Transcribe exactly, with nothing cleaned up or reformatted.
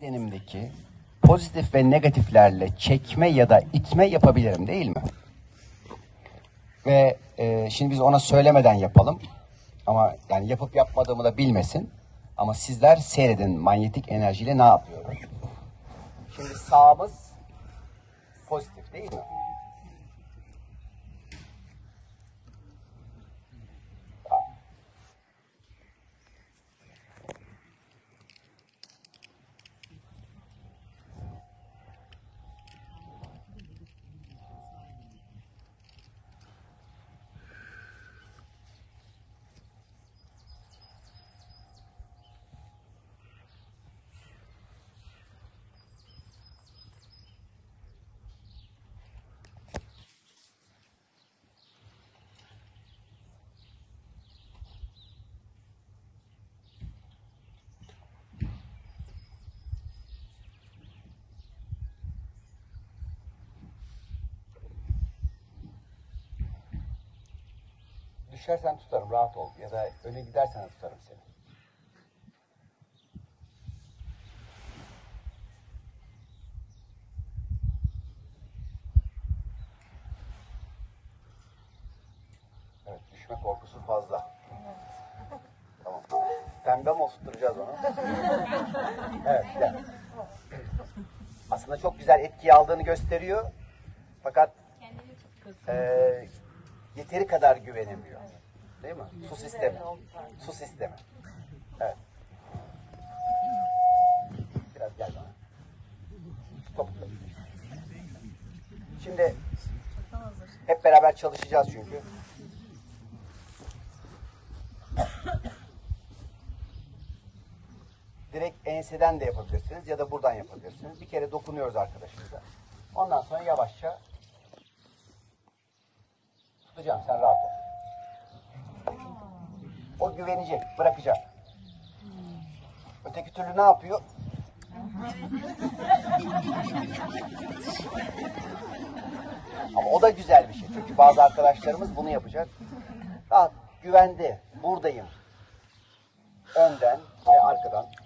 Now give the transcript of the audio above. bedenimdeki pozitif ve negatiflerle çekme ya da itme yapabilirim, değil mi? Ve e, şimdi biz ona söylemeden yapalım. Ama yani yapıp yapmadığımı da bilmesin. Ama sizler seyredin manyetik enerjiyle ne yapıyoruz. Şimdi sağımız pozitif, değil mi? Düşersen tutarım, rahat ol, ya da öne gidersen tutarım seni. Evet, düşme korkusu fazla. Evet. Tamam. Pembe mi oturtacağız onu? Evet, gel. Aslında çok güzel etkiyi aldığını gösteriyor. Fakat eee yeteri kadar güvenemiyor. Değil mi? Su sistemi. Su sistemi. Evet. Biraz gel bana. Topla. Şimdi hep beraber çalışacağız çünkü. Direkt enseden de yapabilirsiniz ya da buradan yapabilirsiniz. Bir kere dokunuyoruz arkadaşımıza. Ondan sonra yavaşça tutacağım, sen rahat ol. O güvenecek, bırakacak. Öteki türlü ne yapıyor? Ama o da güzel bir şey. Çünkü bazı arkadaşlarımız bunu yapacak. Rahat, güvende, buradayım. Önden ve arkadan.